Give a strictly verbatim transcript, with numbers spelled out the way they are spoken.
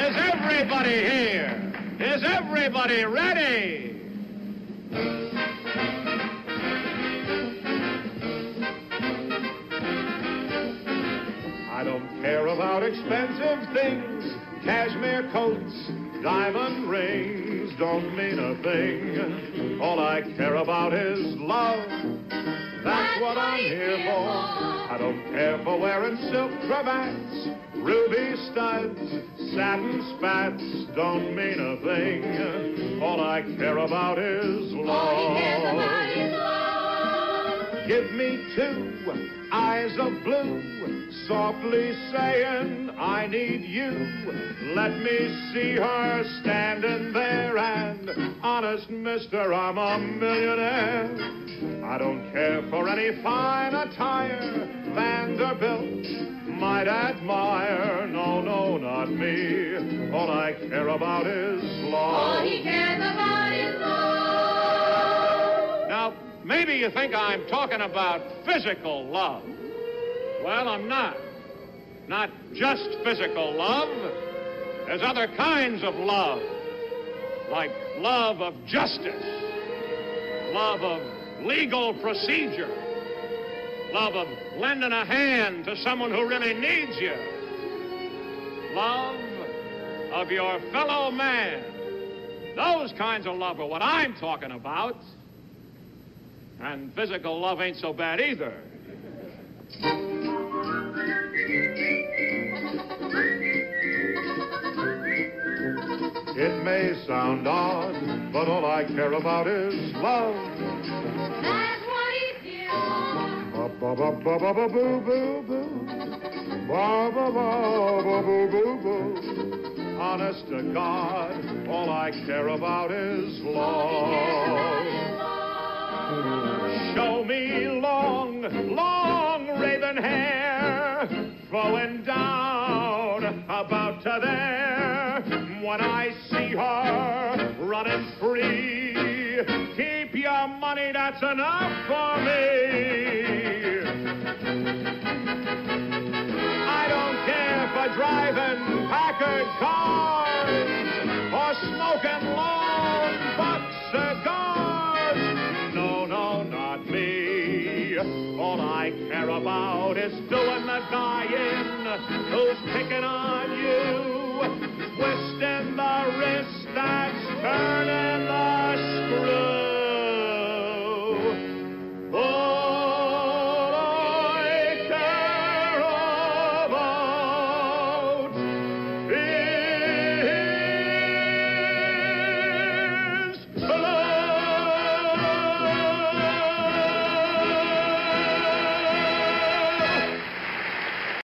Is everybody here? Is everybody ready? I don't care about expensive things, cashmere coats, diamond rings don't mean a thing. All I care about is love. That's what I'm here for. I don't care for wearing silk cravats, ruby studs, satin spats don't mean a thing. All I care about is love. Give me two eyes of blue, softly saying, I need you. Let me see her standing there, and honest, mister, I'm a millionaire. I don't care for any fine attire Vanderbilt might admire. No, no, not me. All I care about is love. All he cares about is love. Now, maybe you think I'm talking about physical love. Well, I'm not. Not just physical love. There's other kinds of love, like love of justice, love of legal procedure, love of lending a hand to someone who really needs you, love of your fellow man. Those kinds of love are what I'm talking about. And physical love ain't so bad either. It may sound odd, but all I care about is love. That's what he's here for. Ba ba ba ba ba boo boo boo. Ba ba ba ba boo boo boo. Honest to God, all I care about is love. Show me long, long raven hair flowing down about to there. When I see her running free, keep your money, that's enough for me. I don't care for driving Packard cars or smoking long buck cigars. No, no, not me. All I care about is doing the dying. Who's picking on you? Twist in the wrist that's turning.